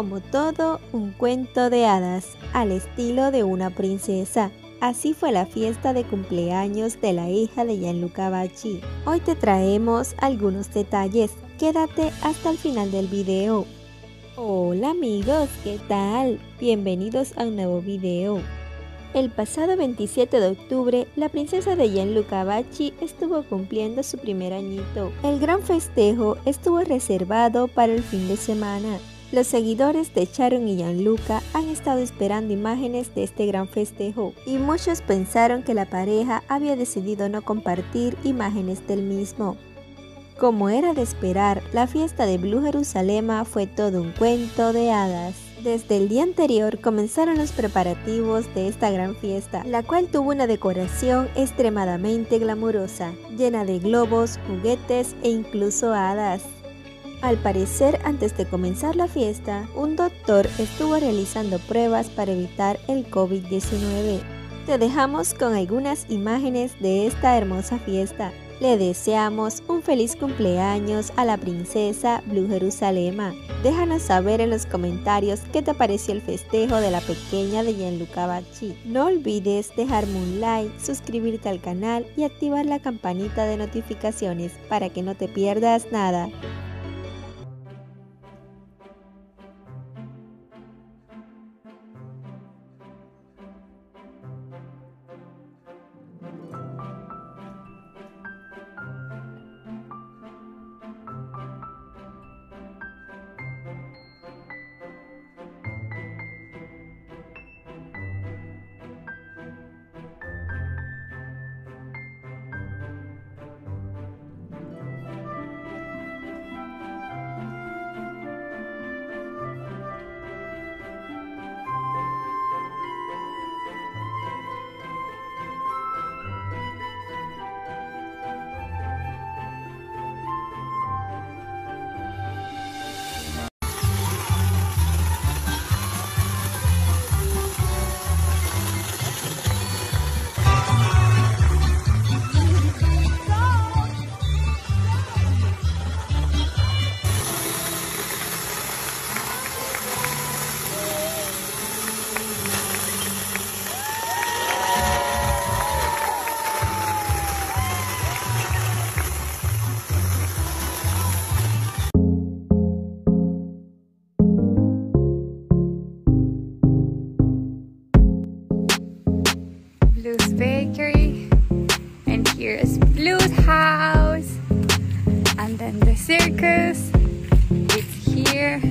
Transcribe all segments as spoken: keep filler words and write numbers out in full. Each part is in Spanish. como todo un cuento de hadas, al estilo de una princesa. Así fue la fiesta de cumpleaños de la hija de Gianluca Vacchi. Hoy te traemos algunos detalles, quédate hasta el final del video. Hola amigos, ¿qué tal? Bienvenidos a un nuevo video. El pasado veintisiete de octubre, la princesa de Gianluca Vacchi estuvo cumpliendo su primer añito. El gran festejo estuvo reservado para el fin de semana. Los seguidores de Sharon y Gianluca han estado esperando imágenes de este gran festejo y muchos pensaron que la pareja había decidido no compartir imágenes del mismo. Como era de esperar, la fiesta de Blu Jerusalema fue todo un cuento de hadas. Desde el día anterior comenzaron los preparativos de esta gran fiesta, la cual tuvo una decoración extremadamente glamurosa, llena de globos, juguetes e incluso hadas. Al parecer, antes de comenzar la fiesta, un doctor estuvo realizando pruebas para evitar el COVID diecinueve. Te dejamos con algunas imágenes de esta hermosa fiesta. Le deseamos un feliz cumpleaños a la princesa Blu Jerusalema. Déjanos saber en los comentarios qué te pareció el festejo de la pequeña de Gianluca Vacchi. No olvides dejarme un like, suscribirte al canal y activar la campanita de notificaciones para que no te pierdas nada. Blu's bakery, and here is Blu's house, and then the circus, it's here.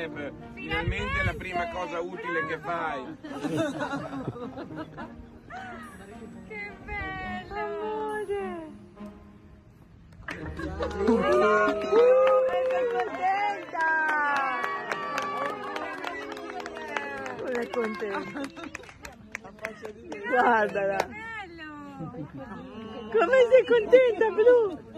Caleb, finalmente è la prima cosa utile che fai. Che bello! Amore! È contenta! Guardala! Come sei contenta, Blu!